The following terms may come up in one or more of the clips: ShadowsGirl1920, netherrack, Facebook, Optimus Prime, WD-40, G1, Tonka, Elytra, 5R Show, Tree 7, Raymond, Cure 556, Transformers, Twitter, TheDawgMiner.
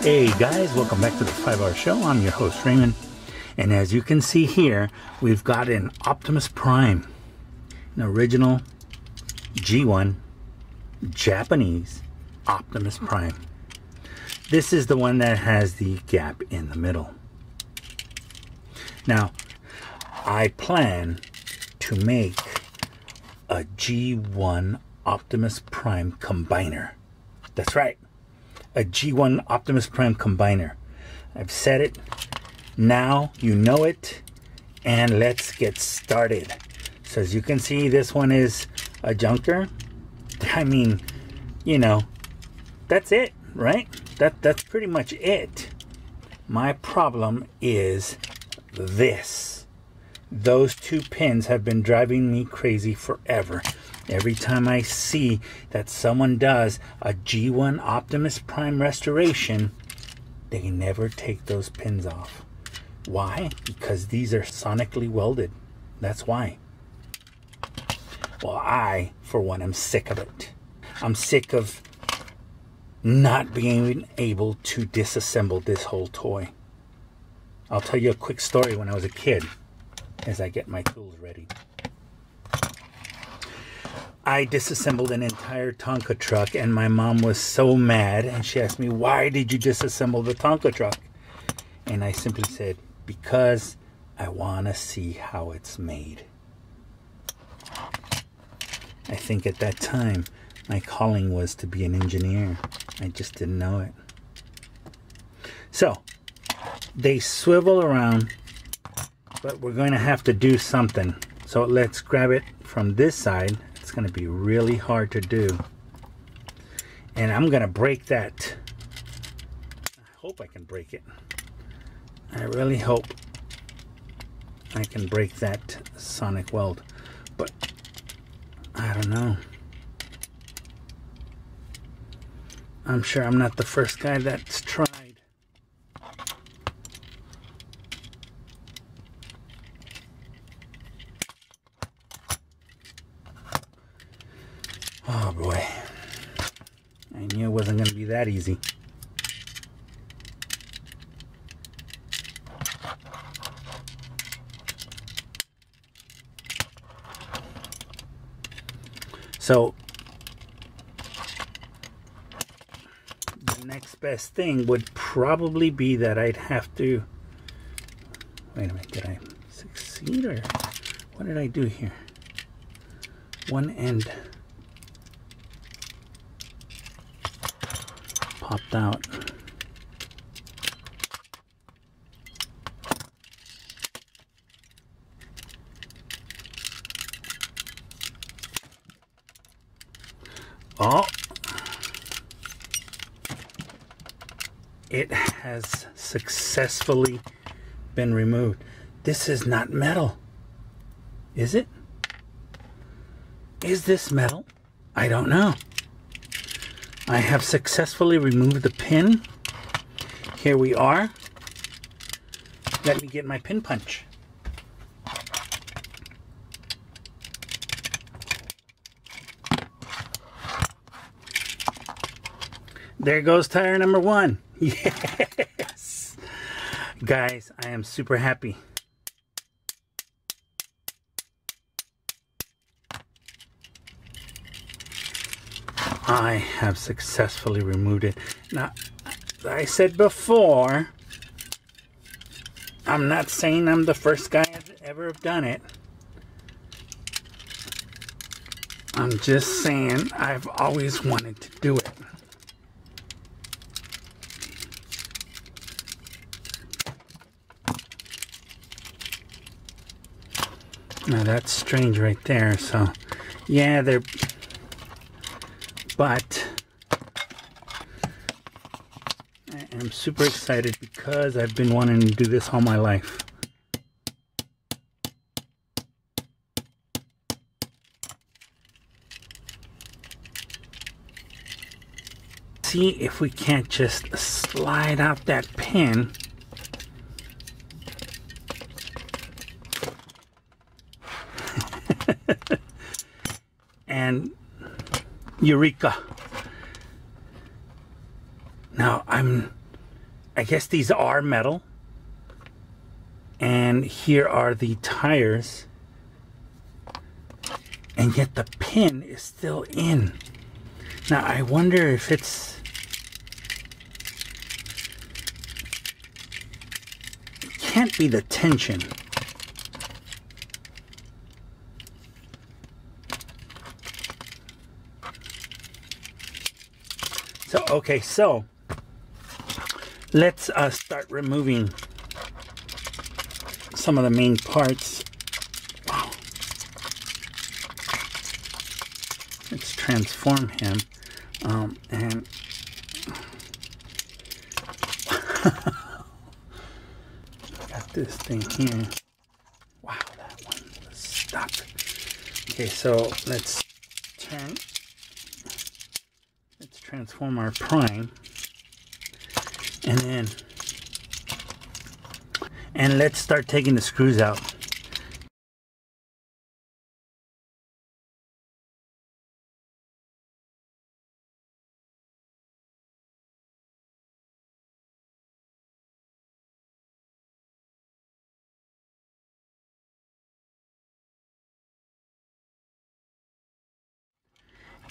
Hey guys, welcome back to the 5R Show. I'm your host Raymond, and as you can see here, we've got an Optimus Prime, an original G1 Japanese Optimus Prime. This is the one that has the gap in the middle. Now, I plan to make a G1 Optimus Prime combiner. That's right. A G1 Optimus Prime combiner. I've said it, now you know it, and let's get started. So as you can see, this one is a junker. I mean, you know, that's it, right? That's pretty much it. My problem is this. Those two pins have been driving me crazy forever. Every time I see that someone does a G1 Optimus Prime restoration, they never take those pins off. Why? Because these are sonically welded. That's why. Well, I, for one, am sick of it. I'm sick of not being able to disassemble this whole toy. I'll tell you a quick story when I was a kid, as I get my tools ready. I disassembled an entire Tonka truck, and my mom was so mad, and she asked me, why did you disassemble the Tonka truck? And I simply said, because I want to see how it's made. I think at that time, my calling was to be an engineer. I just didn't know it. So, they swivel around, but we're going to have to do something. So let's grab it from this side. It's going to be really hard to do, and I'm going to break that. I hope I can break it. I really hope I can break that sonic weld, but I don't know. I'm sure I'm not the first guy that's tried. Oh boy, I knew it wasn't going to be that easy. So, the next best thing would probably be that I'd have to, wait a minute, did I succeed or what did I do here? One end popped out. Oh, it has successfully been removed. This is not metal, is it? Is this metal? I don't know. I have successfully removed the pin. Here we are. Let me get my pin punch. There goes tire number one. Yes! Guys, I am super happy. I have successfully removed it. Now, I said before, I'm not saying I'm the first guy I've ever done it. I'm just saying I've always wanted to do it. Now that's strange right there. So, yeah, they're... But I am super excited because I've been wanting to do this all my life. See if we can't just slide out that pin. And Eureka. Now I guess these are metal. And here are the tires. And yet the pin is still in. Now I wonder if it's it can't be the tension. So okay, so let's start removing some of the main parts. Wow. Let's transform him. And got this thing here. Wow, that one was stuck. Okay, so let's turn. Let's transform our Prime. And then, and let's start taking the screws out.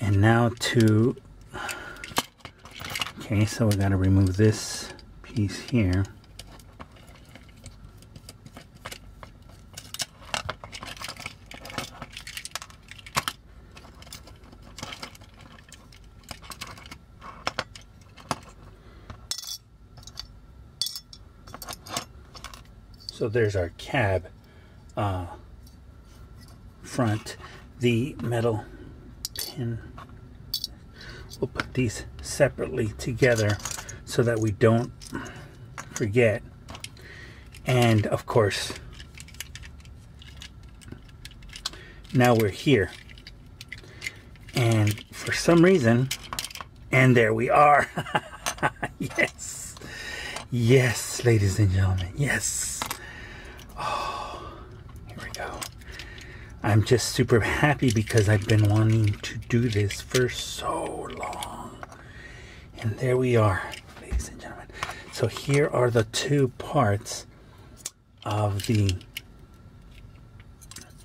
And now to, okay, so we gotta remove this piece here. So there's our cab front, the metal pin. We'll put these separately together so that we don't forget. And of course, now we're here. And for some reason, and there we are. Yes. Yes, ladies and gentlemen. Yes. I'm just super happy because I've been wanting to do this for so long. And there we are, ladies and gentlemen. So here are the two parts of the...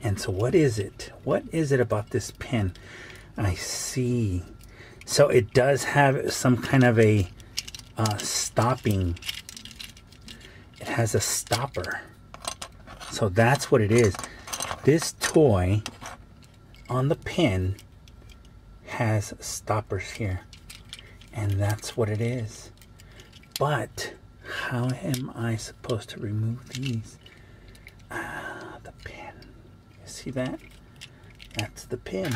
And so what is it? What is it about this pin? I see. So it does have some kind of a stopping. It has a stopper. So that's what it is. This toy on the pin has stoppers here, and that's what it is. But how am I supposed to remove these? Ah, the pin. You see that? That's the pin.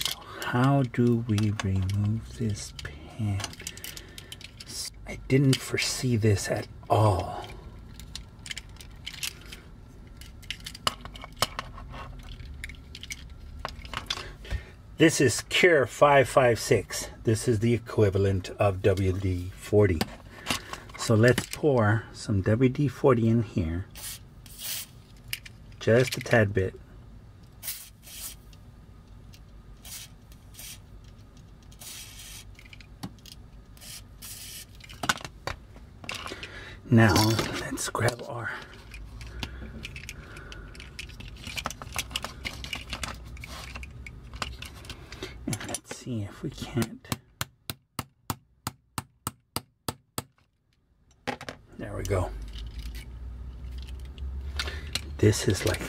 So how do we remove this pin? I didn't foresee this at all. This is Cure 556. This is the equivalent of WD-40. So let's pour some WD-40 in here. Just a tad bit. Now, let's grab our... See if we can't. There we go. This is like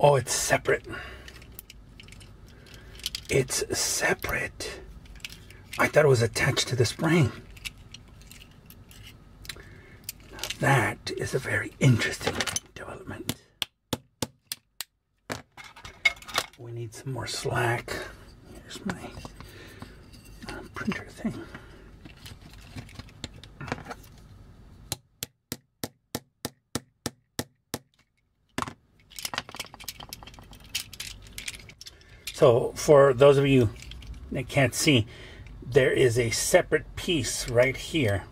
oh, it's separate. It's separate. I thought it was attached to the spring. That is a very interesting development. We need some more slack. Here's my printer thing. So for those of you that can't see, there is a separate piece right here.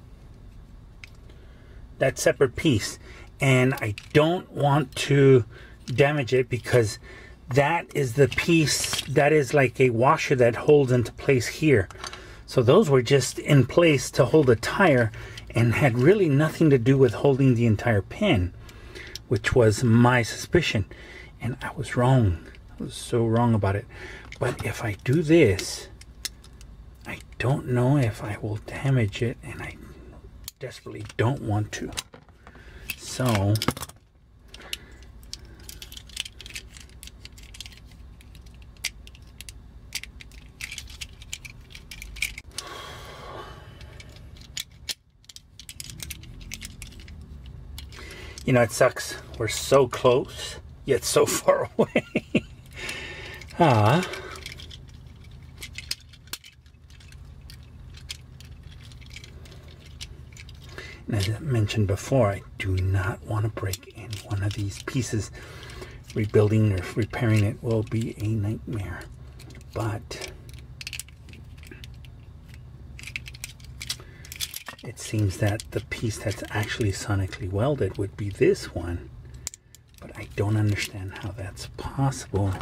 That separate piece, and I don't want to damage it because that is the piece that is like a washer that holds into place here. So those were just in place to hold a tire and had really nothing to do with holding the entire pin, which was my suspicion, and I was wrong. I was so wrong about it. But if I do this, I don't know if I will damage it, and I desperately don't want to. So you know, it sucks. We're so close yet so far away. Ah. And as I mentioned before, I do not want to break any one of these pieces. Rebuilding or repairing it will be a nightmare. But it seems that the piece that's actually sonically welded would be this one. But I don't understand how that's possible.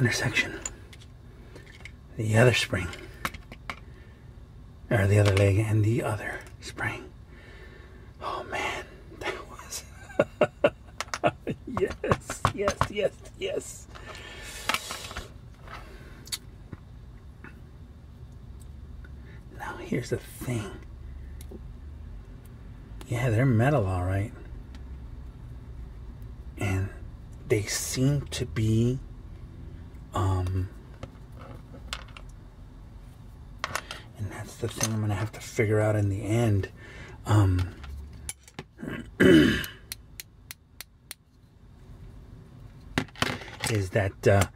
Intersection, the other spring, or the other leg, and the other spring. Oh man, that was yes. Now here's the thing. Yeah, they're metal, all right, and they seem to be. And that's the thing I'm gonna have to figure out in the end. Is that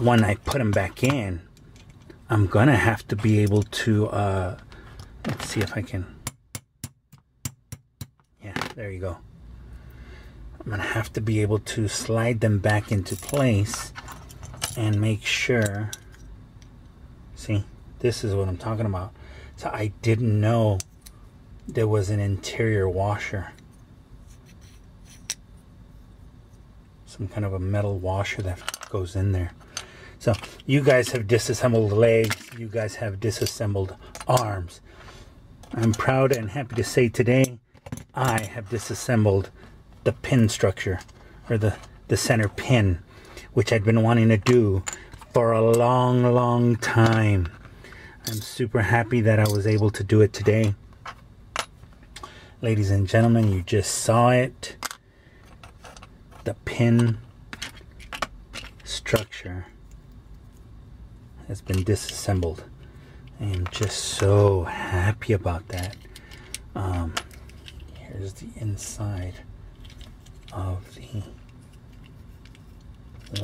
when I put them back in, I'm gonna have to be able to. Let's see if I can. Yeah, there you go. I'm gonna have to be able to slide them back into place. And make sure, see, this is what I'm talking about. So I didn't know there was an interior washer, some kind of a metal washer that goes in there. So you guys have disassembled legs, you guys have disassembled arms. I'm proud and happy to say today I have disassembled the pin structure, or the center pin, which I'd been wanting to do for a long, long time. I'm super happy that I was able to do it today. Ladies and gentlemen, you just saw it. The pin structure has been disassembled. I am just so happy about that. Here's the inside of the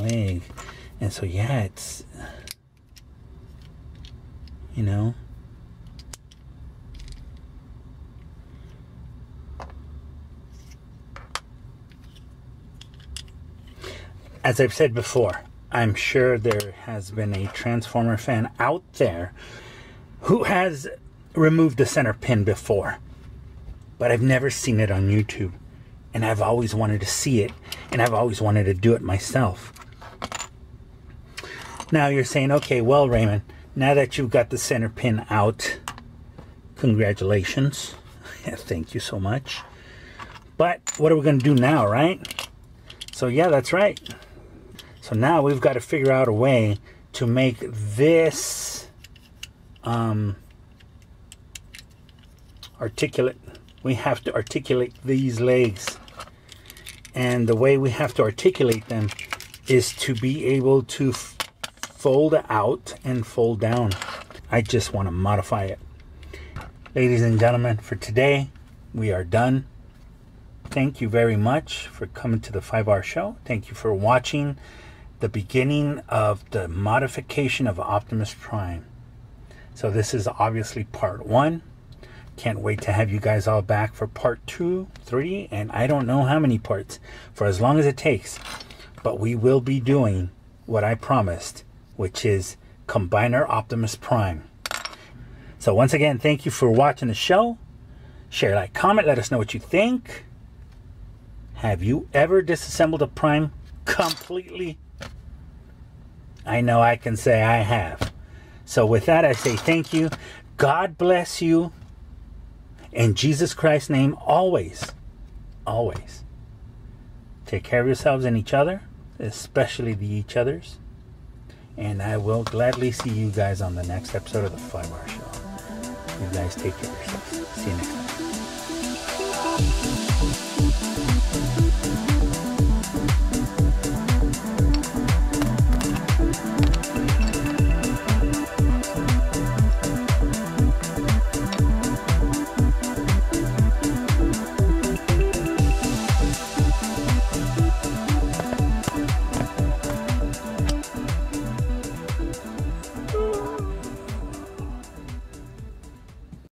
leg. And so yeah, it's, you know, as I've said before, I'm sure there has been a Transformer fan out there who has removed the center pin before, but I've never seen it on YouTube, and I've always wanted to see it, and I've always wanted to do it myself. Now you're saying, okay, well, Raymond, now that you've got the center pin out, congratulations. Thank you so much. But what are we going to do now, right? So yeah, that's right. So now we've got to figure out a way to make this articulate. We have to articulate these legs. And the way we have to articulate them is to be able to fold out and fold down. I just want to modify it. Ladies and gentlemen, for today, we are done. Thank you very much for coming to the 5R Show. Thank you for watching the beginning of the modification of Optimus Prime. So this is obviously part one. Can't wait to have you guys all back for part 2, 3, and I don't know how many parts, for as long as it takes. But we will be doing what I promised, which is Combiner Optimus Prime. So once again, thank you for watching the show. Share, like, comment, let us know what you think. Have you ever disassembled a Prime completely? I know I can say I have. So with that, I say thank you. God bless you. In Jesus Christ's name, always, always take care of yourselves and each other, especially the each others. And I will gladly see you guys on the next episode of the 5R Show. You guys take care of yourselves. See you next time.